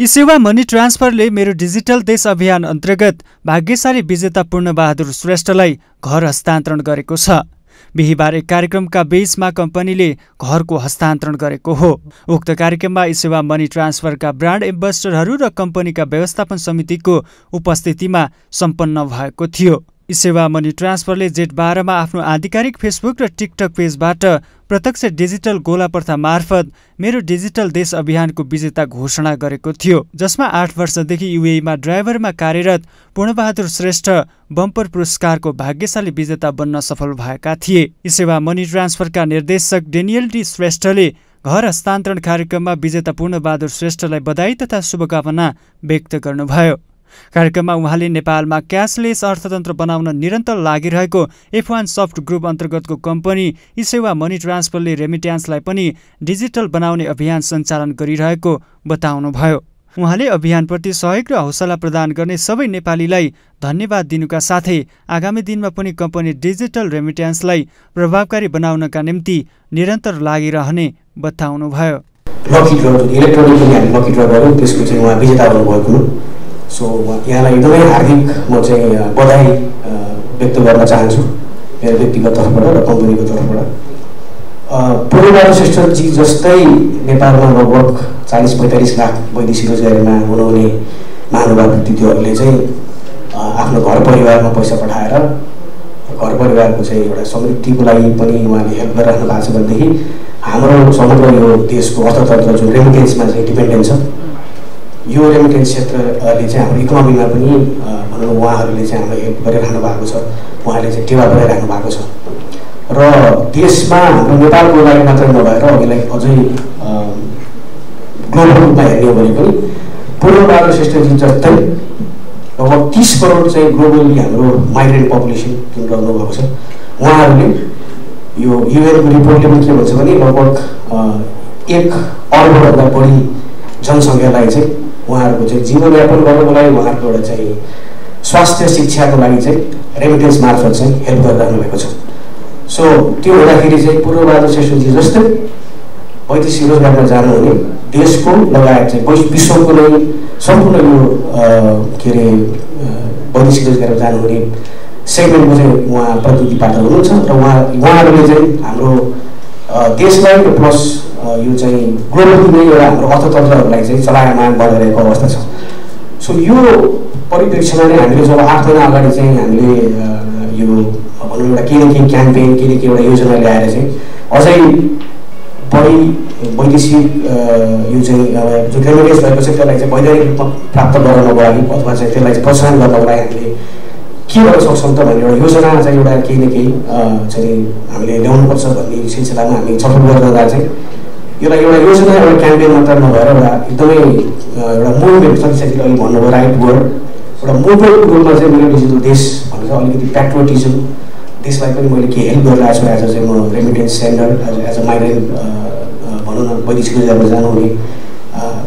ESewa money ट्रान्सफरले मेरो digital देश अभियान अन्तर्गत भाग्यशाली विजेता पूर्णबहादुर श्रेष्ठलाई घर हस्तान्तरण गरेको छ। बिहीबार एक कार्यक्रमका बीचमा कम्पनीले घरको हस्तान्तरण गरेको हो। उक्त कार्यक्रममा इसेवा मनी ट्रान्सफरका ब्रान्ड एम्बेसडरहरू र कम्पनीका व्यवस्थापन समितिको उपस्थितिमा सम्पन्न भएको थियो। इसेवा मनी ट्रान्सफरले जेठ 12 मा आफ्नो आधिकारिक फेसबुक र टिकटक पेजबाट प्रत्यक्ष डिजिटल गोला प्रथा मार्फत मेरो डिजिटल देश अभियानको विजेता घोषणा गरेको थियो, जसमा 8 वर्षदेखि युएईमा ड्राइभरमा कार्यरत पूर्णबहादुर श्रेष्ठ बम्पर पुरस्कारको भाग्यशाली विजेता बन्न सफल भएका थिए। इसेवा मनी ट्रान्सफरका निर्देशक डेनियल डी श्रेष्ठले घर हस्तान्तरण कार्यक्रममा विजेता पूर्णबहादुर श्रेष्ठलाई बधाई तथा शुभकामना व्यक्त गर्नुभयो। कार्यक्रममा उहाँले नेपालमा क्याशलेस अर्थतन्त्र बनाउन निरन्तर लागिरहेको F1 सफ्ट ग्रुप अन्तर्गतको कम्पनी इसेवा मनी ट्रान्सफरले रेमिट्यान्सलाई पनि डिजिटल बनाउने अभियान सञ्चालन गरिरहेको बताउनुभयो। उहाँले अभियानप्रति सहयोग र हौसला प्रदान गर्ने सबै नेपालीलाई धन्यवाद दिनुका साथै आगामी दिनमा पनि कम्पनी डिजिटल रेमिट्यान्सलाई प्रभावकारी बनाउनका निम्ति निरन्तर लागिरहने बताउनुभयो। सो यहाँलाई एकदमै हार्दिक म चाहिँ बधाई व्यक्त गर्न चाहन्छु मेरो व्यक्तिगत तर्फबाट र कम्पनीको तर्फबाट। पूर्णबहादुर श्रेष्ठजी जस्तै नेपालमा लगभग 40-45 लाख वैदेशिक रोजगारीमा हुनुहुने महानुभाव व्यक्तित्वहरूले चाहिँ आफ्नो घर परिवारमा पैसा पठाएर घर परिवारको चाहिँ एउटा समृद्धिको लागि पनि उहाँले हेल्प गरिराख्नु भएको छ भनेदेखि हाम्रो समग्र यो देशको अर्थतन्त्र जुन रेमिटेन्समा चाहिँ डिपेन्डेन्ट छ, यो रेमिटेन्स क्षेत्रले चाहिँ हाम्रो इकोनोमीमा पनि भनौँ उहाँहरूले चाहिँ हामीलाई हेल्प गरिराख्नु भएको छ, उहाँहरूले चाहिँ टेवा पुऱ्याइराख्नु भएको छ र देशमा हाम्रो नेपालको लागि मात्र नभएर अघिलाई अझै ग्लोबल रूपमा हेर्ने हो भने पनि पूर्णबहादुर श्रेष्ठजी जस्तै लगभग 30 करोड चाहिँ ग्लोबली हाम्रो माइग्रेन्ट पपुलेसन जुन रहनुभएको छ उहाँहरूले यो युएनको रिपोर्टले पनि के भन्छ भने लगभग 1 अर्बभन्दा बढी जनसङ्ख्यालाई चाहिँ उहाँहरूको चाहिँ जीवनयापन गर्नको लागि उहाँहरूको एउटा चाहिँ स्वास्थ्य शिक्षाको लागि चाहिँ रेमिटेन्स मार्फत चाहिँ हेल्प गरिरहनु भएको छ। सो त्यो हुँदाखेरि चाहिँ पूर्णबहादुर श्रेष्ठजी जस्तै वैदेशिक रोजगारमा जानुहुने देशको लगायत चाहिँ विश्वको नै सम्पूर्ण यो के अरे वैदेशिक रोजगारमा जानुहुने सेगमेन्टको चाहिँ उहाँ प्रतिनिधि पात्र हुनुहुन्छ र उहाँहरूले चाहिँ हाम्रो देशलाई प्लस यो चाहिँ ग्लोबल नै एउटा हाम्रो अर्थतन्त्रहरूलाई चाहिँ चलायमान बढाइरहेको अवस्था छ। सो यो परिप्रेक्ष्यमा नै हामीले जब 8 महिना अगाडि चाहिँ हामीले यो भनौँ एउटा केही न केही क्याम्पेन केही न केही एउटा योजना ल्याएर चाहिँ अझै बढी वैदेशिक यो चाहिँ जो रेमिटेन्स भएको छ त्यसलाई चाहिँ वैधानिक रूपमा प्राप्त गराउनको लागि अथवा चाहिँ त्यसलाई चाहिँ प्रोत्साहन गर्नको लागि हामीले के गर्न सक्छौँ त भन्ने एउटा योजना चाहिँ एउटा केही न केही चाहिँ हामीले ल्याउनुपर्छ भन्ने सिलसिलामा हामी छलफल गर्दा चाहिँ यसलाई एउटा योजना एउटा क्याम्पेन मात्र नभएर एउटा एकदमै एउटा मुभमेन्ट सकिसकेपछि अलिक भन्नुभयो राइट वर्ड एउटा मुभमेन्टको रूपमा चाहिँ मेरो डिजिटल देश भनेर अलिकति प्याट्रोटिजम देशलाई पनि मैले के हेल्प गरिरहेको छु एज अ चाहिँ म remittance sender as uh migrant भनौँ न वैदेशिक रोजगारमा जानुहुने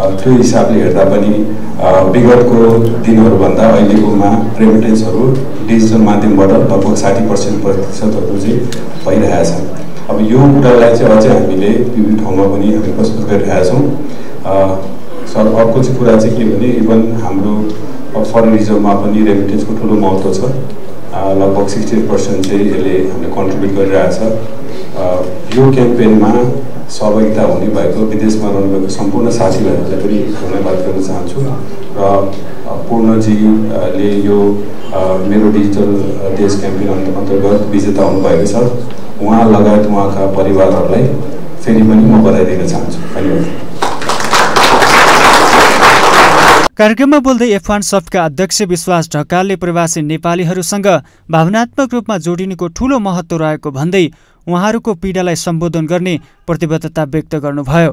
आउँछ त्यो हिसाबले हेर्दा पनि विगतको दिनहरूभन्दा अहिलेकोमा रेमिट्यान्सहरू डिजिटल माध्यमबाट लगभग 60% चाहिँ भइरहेछ। अब यो कुरालाई चाहिँ अझै हामीले विभिन्न ठाउँमा पनि हामी प्रस्तुत गरिरहेछौँ। सर अर्को चाहिँ कुरा चाहिँ के भने इभन हाम्रो फरेन रिजर्भमा पनि रेमिटेन्सको ठुलो महत्त्व छ, लगभग 60% चाहिँ यसले हामीले कन्ट्रिब्युट गरिरहेछ। यो क्याम्पेनमा सहभागिता हुने भएको विदेशमा रहनुभएको सम्पूर्ण साथीभाइहरूलाई पनि धन्यवाद गर्न चाहन्छु र पूर्णजीले यो मेरो डिजिटल देश क्याम्पेन अन्तर्गत विजेता हुनुभएको छ, उहाँ लगायत उहाँका परिवारहरूलाई फेरि पनि म बधाई दिन चाहन्छु। धन्यवाद। कार्यक्रममा बोल्दै F1 सफ्टका अध्यक्ष विश्वास ढकालले प्रवासी नेपालीहरूसँग भावनात्मक रूपमा जोडिनुको ठूलो महत्त्व रहेको भन्दै उहाँहरूको पीडालाई सम्बोधन गर्ने प्रतिबद्धता व्यक्त गर्नुभयो।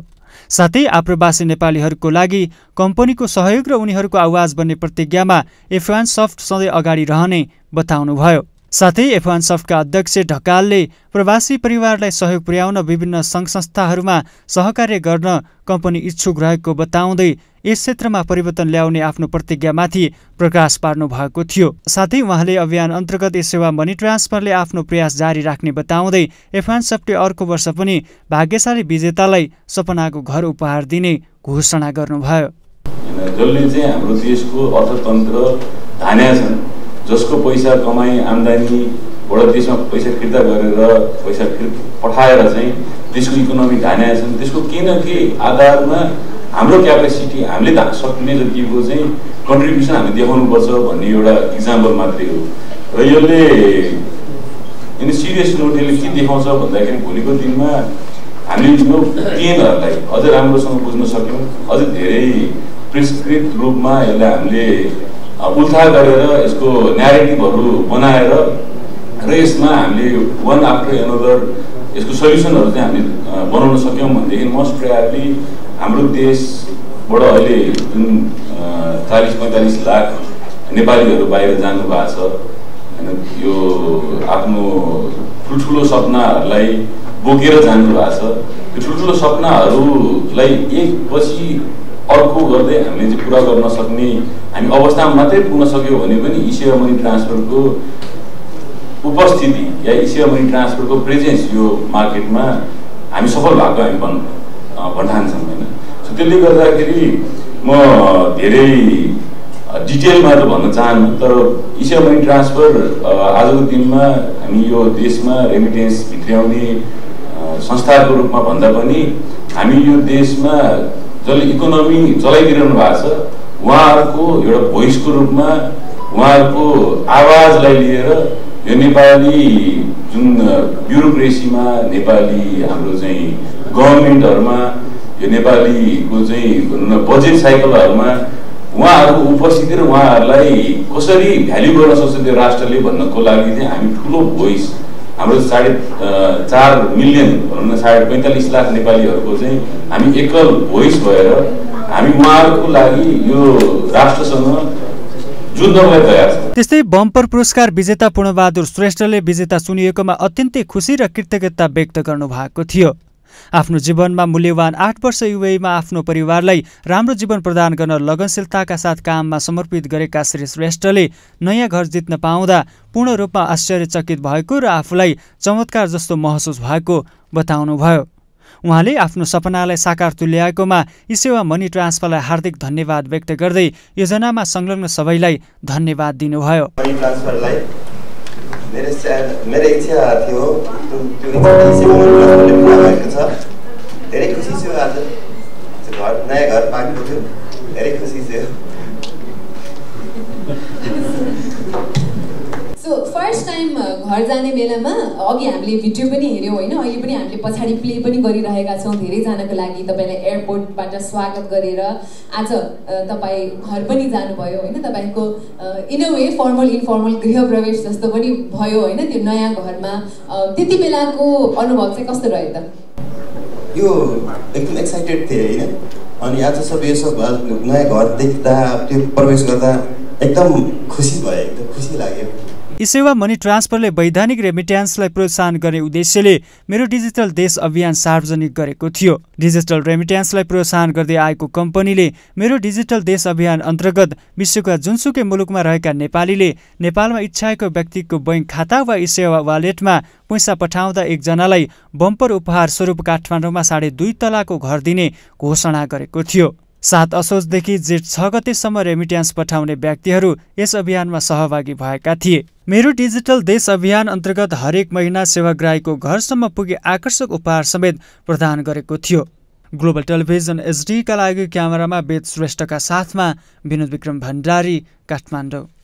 साथै आप्रवासी नेपालीहरुको लागि कम्पनीको सहयोग र उनीहरुको आवाज बन्ने प्रतिज्ञामा F1 Soft सधैं अगाडि रहने बताउनुभयो। साथै F1 Softका अध्यक्ष ढकालले प्रवासी परिवारलाई सहयोग पुर्याउन विभिन्न संघ-संस्थाहरुमा सहकार्य गर्न कम्पनी इच्छुक रहेको बताउँदै यस क्षेत्रमा परिवर्तन ल्याउने आफ्नो प्रतिज्ञामाथि प्रकाश पार्नु भएको थियो। साथै उहाँले अभियान अन्तर्गत इसेवा मनी ट्रान्सफरले आफ्नो प्रयास जारी राख्ने बताउँदै F1 Softले अर्को वर्ष पनि भाग्यशाली विजेतालाई सपनाको घर उपहार दिने घोषणा गर्नुभयो। जसले चाहिँ हाम्रो देशको अर्थतन्त्र धान्या छन्, जसको पैसा कमाई आम्दानी बडा देशमा पैसा फिर्ता गरेर पैसा पठाएर चाहिँ देशको इकोनोमी धान्या छन्, त्यसको केही न केही आधारमा हाम्रो क्यापेसिटी हामीले त सक्ने जतिको चाहिँ कन्ट्रिब्युसन हामी देखाउनुपर्छ भन्ने एउटा एक्जाम्पल मात्रै हो। र यसले यिनी सिरियस नोटले के देखाउँछ भन्दाखेरि भोलिको दिनमा हामीले यो पेनहरूलाई अझ राम्रोसँग बुझ्न सक्यौँ, अझ धेरै प्रिस्क्रिप्ट रूपमा यसलाई हामीले उल्था गरेर यसको न्यारेटिभहरू बनाएर र यसमा हामीले वान आफ्टर एनदर यसको सल्युसनहरू चाहिँ हामीले बनाउन सक्यौँ भनेदेखि मोस्ट प्रोबेबली हाम्रो देशबाट अहिले जुन 40-45 लाख नेपालीहरू बाहिर जानु भएको छ, यो आफ्नो ठुल्ठुलो सपनाहरूलाई बोकेर जानु भएको छ, त्यो ठुल्ठुलो सपनाहरूलाई एकपछि अर्को गर्दै हामीले चाहिँ पुरा गर्न सक्ने हामी अवस्थामा मात्रै पुग्न सक्यौँ भने पनि इसेवा मनी ट्रान्सफरको उपस्थिति या इसेवा मनी ट्रान्सफरको प्रेजेन्स यो मार्केटमा हामी सफल भएको हामी भन्ठान्छौँ हैन। सो त्यसले गर्दाखेरि म धेरै डिटेलमा त भन्न चाहन्न, तर इसेवा मनी ट्रान्सफर आजको दिनमा हामी यो देशमा रेमिटेन्स भित्र्याउने संस्थाको रूपमा भन्दा पनि हामी यो देशमा जसले इकोनोमी चलाइदिरहनु भएको छ उहाँहरूको एउटा भोइसको रूपमा उहाँहरूको आवाजलाई लिएर यो नेपाली जुन ब्युरोक्रेसीमा नेपाली हाम्रो चाहिँ गभर्मेन्टहरुमा यो नेपालीको चाहिँ बजेट साइकलहरुमा उहाँहरूको उपस्थिति र उहाँहरूलाई कसरी भ्याल्यु गर्न सक्छ त्यो राष्ट्रले भन्नको लागि चाहिँ हामी ठुलो भोइस हाम्रो 4.5 मिलियन भनौँ न 45 लाख नेपालीहरूको चाहिँ हामी एकल भोइस भएर हामी उहाँहरूको लागि यो राष्ट्रसँग जुझ्नलाई तयार छौँ। त्यस्तै बम्पर पुरस्कार विजेता पूर्णबहादुर श्रेष्ठले विजेता चुनिएकोमा अत्यन्तै खुसी र कृतज्ञता व्यक्त गर्नु भएको थियो। आफ्नो जीवनमा मूल्यवान 8 वर्ष युएईमा आफ्नो परिवारलाई राम्रो जीवन प्रदान गर्न लगनशीलताका साथ काममा समर्पित गरेका श्री श्रेष्ठले नयाँ घर जित्न पाउँदा पूर्ण रूपमा आश्चर्यचकित भएको र आफूलाई चमत्कार जस्तो महसुस भएको बताउनुभयो। उहाँले आफ्नो सपनालाई साकार तुल्याएकोमा इसेवा मनी ट्रान्सफरलाई हार्दिक धन्यवाद व्यक्त गर्दै योजनामा संलग्न सबैलाई धन्यवाद दिनुभयो। मेरो इच्छा थियो धेरै खुसी छु, आज घर नयाँ घर पाएको छु, धेरै खुसी छु। सो फर्स्ट टाइम घर जाने बेलामा अघि हामीले भिडियो पनि हेऱ्यौँ होइन, अहिले पनि हामीले पछाडि प्ले पनि गरिरहेका छौँ। धेरैजनाको लागि तपाईँलाई एयरपोर्टबाट स्वागत गरेर आज तपाईँ घर पनि जानुभयो होइन, तपाईँको in a way formal informal गृहप्रवेश जस्तो पनि भयो होइन त्यो नयाँ घरमा। त्यति बेलाको अनुभव चाहिँ कस्तो रह्यो त? यो एकदम एक्साइटेड थिएँ होइन, अनि आज सब यो सब नयाँ घर देख्दा त्यो प्रवेश गर्दा एकदम खुसी भयो, एकदम खुसी लाग्यो। इसेवा मनी ट्रान्सफरले वैधानिक रेमिट्यान्सलाई प्रोत्साहन गर्ने उद्देश्यले मेरो डिजिटल देश अभियान सार्वजनिक गरेको थियो। डिजिटल रेमिट्यान्सलाई प्रोत्साहन गर्दै आएको कम्पनीले मेरो डिजिटल देश अभियान अन्तर्गत विश्वका जुनसुकै मुलुकमा रहेका नेपालीले नेपालमा इच्छाएको व्यक्तिको बैंक खाता वा इसेवा वालेटमा पैसा पठाउँदा एकजनालाई बम्पर उपहार स्वरूप काठमाडौँमा 2.5 तलाको घर दिने घोषणा गरेको थियो। 7 असोजदेखि जेठ 6 गतेसम्म रेमिट्यान्स पठाउने व्यक्तिहरू यस अभियानमा सहभागी भएका थिए। मेरो डिजिटल देश अभियान अन्तर्गत हरेक महिना सेवाग्राहीको घरसम्म पुगे आकर्षक उपहार समेत प्रदान गरेको थियो। ग्लोबल टेलिभिजन एचडीका लागि क्यामेरामा वेद श्रेष्ठका साथमा विनोद विक्रम भण्डारी, काठमाडौँ।